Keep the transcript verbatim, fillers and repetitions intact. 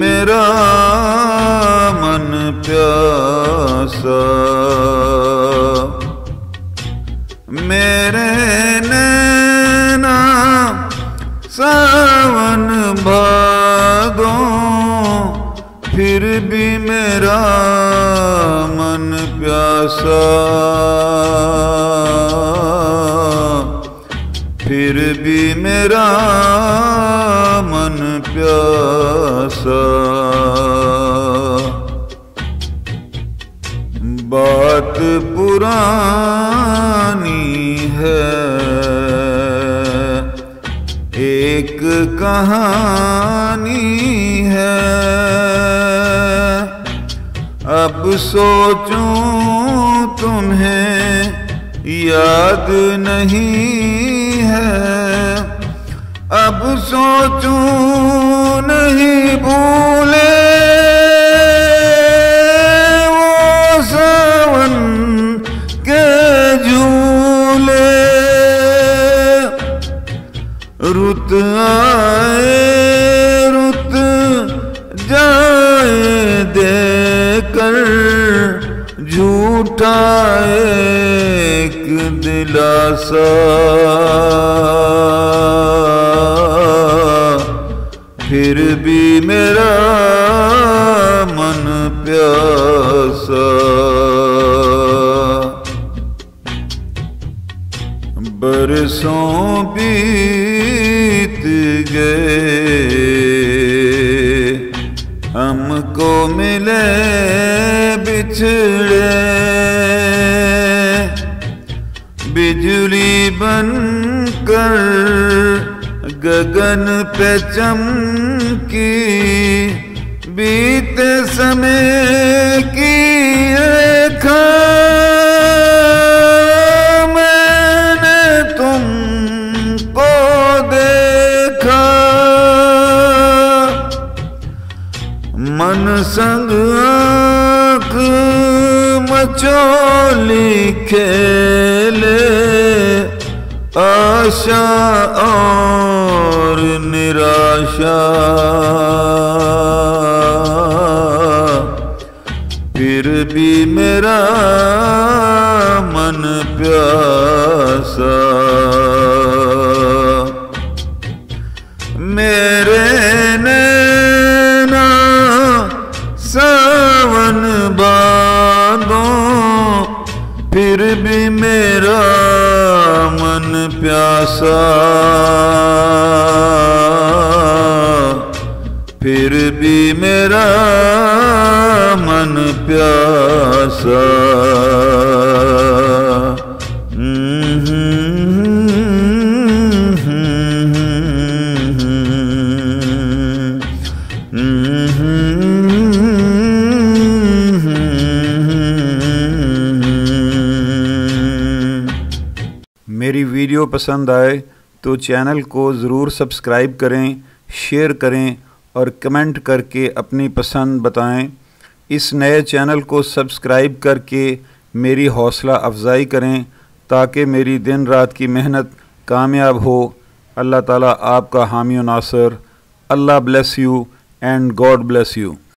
मेरा मन प्यासा, मेरे नैना सावन भादो फिर भी मेरा मन प्यासा, फिर भी मेरा मन प्यासा। बात पुरानी है, एक कहानी है, अब सोचूं तुम्हें याद नहीं है, अब सोचूं नहीं भूले वो सावन के झूले। रुत आए रुत जाए देकर झूठा एक दिलासा, फिर भी मेरा मन प्यासा। बरसों बीत गए हमको मिले बिछड़े, बिजली बनकर गगन पे चमकी, बीते समय की खां मैंने तुमको देखा। मन संग आँख मचोली खेले, आशा और निराशा, फिर भी मेरा मन प्यासा। मेरे नैना सावन बाँधो फिर भी मेरा मन प्यासा, फिर भी मेरा मन प्यासा। मेरी वीडियो पसंद आए तो चैनल को ज़रूर सब्सक्राइब करें, शेयर करें और कमेंट करके अपनी पसंद बताएं। इस नए चैनल को सब्सक्राइब करके मेरी हौसला अफजाई करें ताकि मेरी दिन रात की मेहनत कामयाब हो। अल्लाह ताला आपका हामी और नासर। अल्लाह bless you and God bless you.